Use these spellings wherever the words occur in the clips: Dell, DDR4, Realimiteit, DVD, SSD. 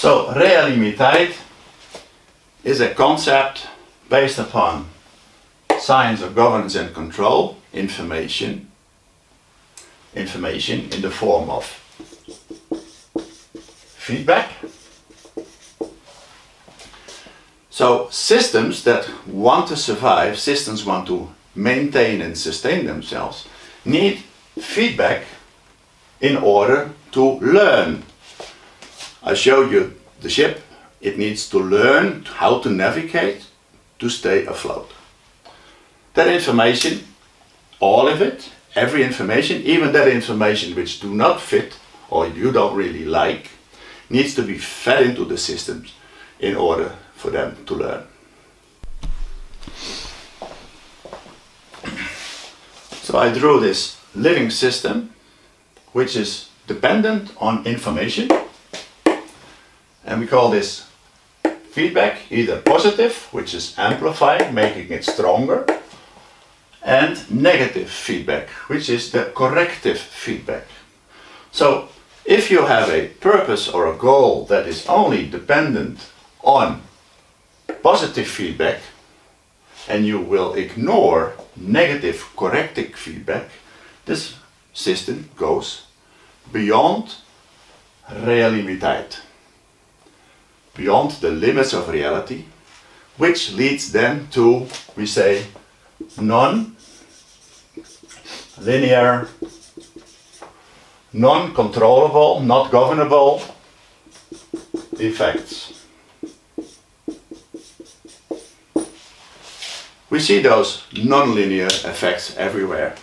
So realimiteit is a concept based upon science of governance and control, information in the form of feedback. So systems that want to survive, systems want to maintain and sustain themselves, need feedback in order to learn. I showed you the ship. It needs to learn how to navigate to stay afloat. That information, all of it, every information, even that information which do not fit or you don't really like, needs to be fed into the systems in order for them to learn. So I drew this living system which is dependent on information, and we call this feedback, either positive, which is amplifying, making it stronger, and negative feedback, which is the corrective feedback. So if you have a purpose or a goal that is only dependent on positive feedback and you will ignore negative corrective feedback, this system goes beyond realimiteit, beyond the limits of reality, which leads then to, we say, non-linear, non-controllable, not governable effects. We see those non-linear effects everywhere.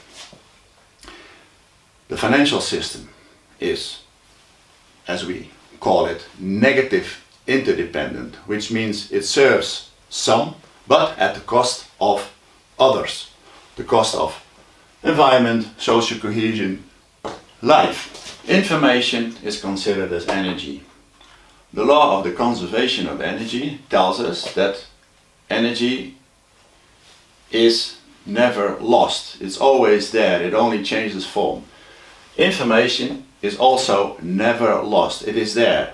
The financial system is, as we call it, negative interdependent, which means it serves some, but at the cost of others, the cost of environment, social cohesion, life. Information is considered as energy. The law of the conservation of energy tells us that energy is never lost. It's always there. It only changes form. Information is also never lost. It is there.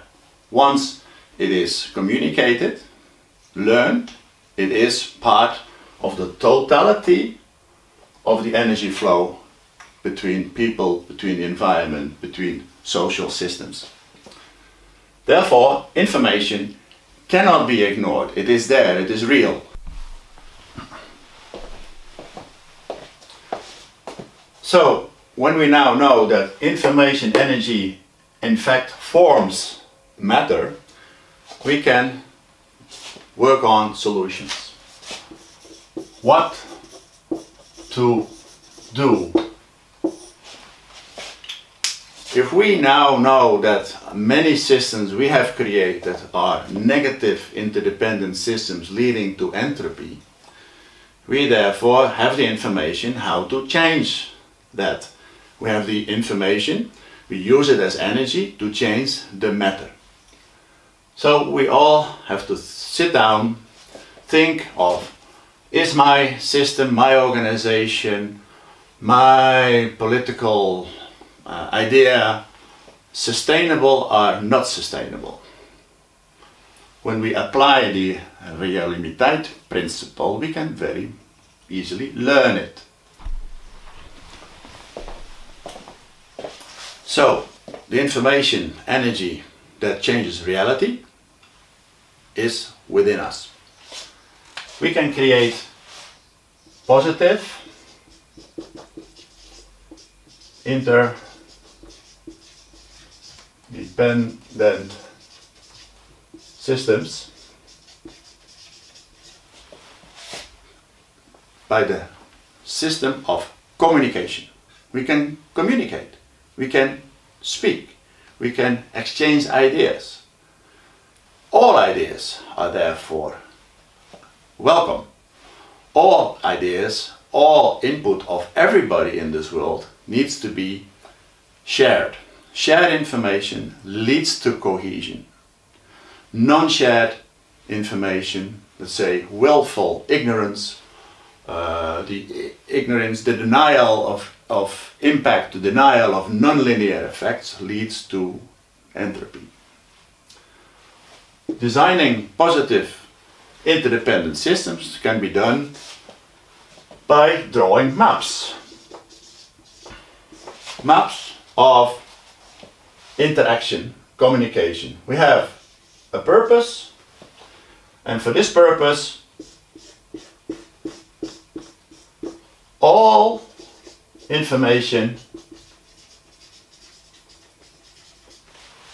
Once it is communicated, learned, it is part of the totality of the energy flow between people, between the environment, between social systems. Therefore, information cannot be ignored. It is there, it is real. So, when we now know that information, energy, in fact forms matter, we can work on solutions. What to do? If we now know that many systems we have created are negative interdependent systems leading to entropy, we therefore have the information how to change that. We have the information, we use it as energy to change the matter. So we all have to sit down, think of: is my system, my organization, my political idea sustainable or not sustainable? When we apply the realimiteit principle, we can very easily learn it. So, the information, energy that changes reality is within us. We can create positive interdependent systems by the system of communication. We can communicate, we can speak, we can exchange ideas. All ideas are therefore welcome. All ideas, all input of everybody in this world needs to be shared. Shared information leads to cohesion. Non-shared information, let's say willful ignorance, the denial of impact, the denial of non-linear effects leads to entropy. Designing positive interdependent systems can be done by drawing maps. Maps of interaction, communication. We have a purpose, and for this purpose all information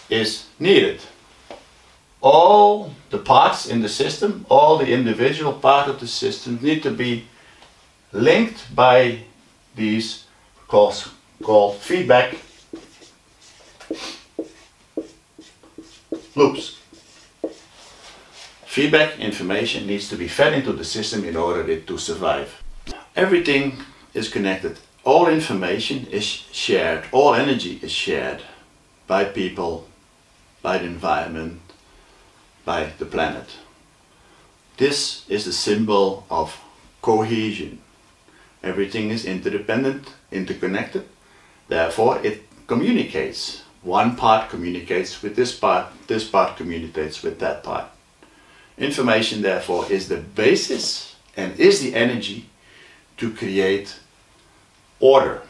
is needed. All the parts in the system, all the individual parts of the system need to be linked by these called feedback loops. Feedback information needs to be fed into the system in order to survive. Everything is connected. All information is shared. All energy is shared by people, by the environment, by the planet. This is the symbol of cohesion. Everything is interdependent, interconnected. Therefore, it communicates. One part communicates with this part communicates with that part. Information, therefore, is the basis and is the energy to create order,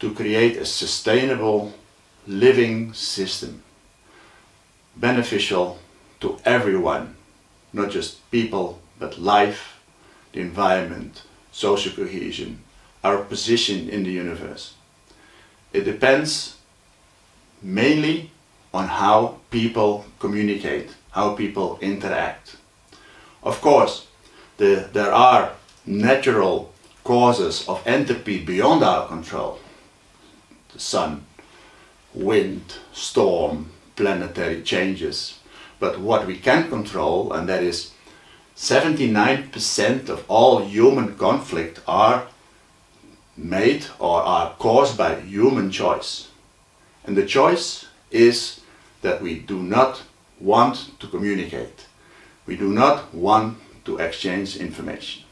to create a sustainable living system, beneficial to everyone, not just people, but life, the environment, social cohesion, our position in the universe. It depends mainly on how people communicate, how people interact. Of course, there are natural causes of entropy beyond our control. The sun, wind, storm, planetary changes. But what we can control, and that is 79% of all human conflict are made or are caused by human choice. And the choice is that we do not want to communicate. We do not want to exchange information.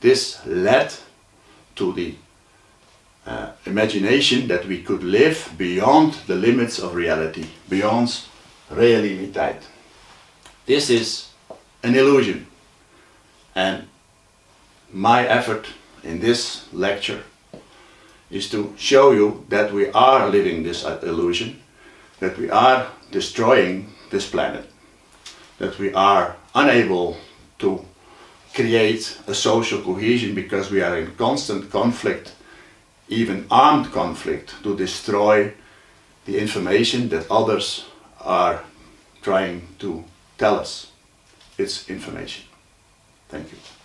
This led to the imagination that we could live beyond the limits of reality, beyond Realimiteit. This is an illusion, and my effort in this lecture is to show you that we are living this illusion, that we are destroying this planet, that we are unable to create a social cohesion because we are in constant conflict, even armed conflict, to destroy the information that others are trying to tell us. It's information. Thank you.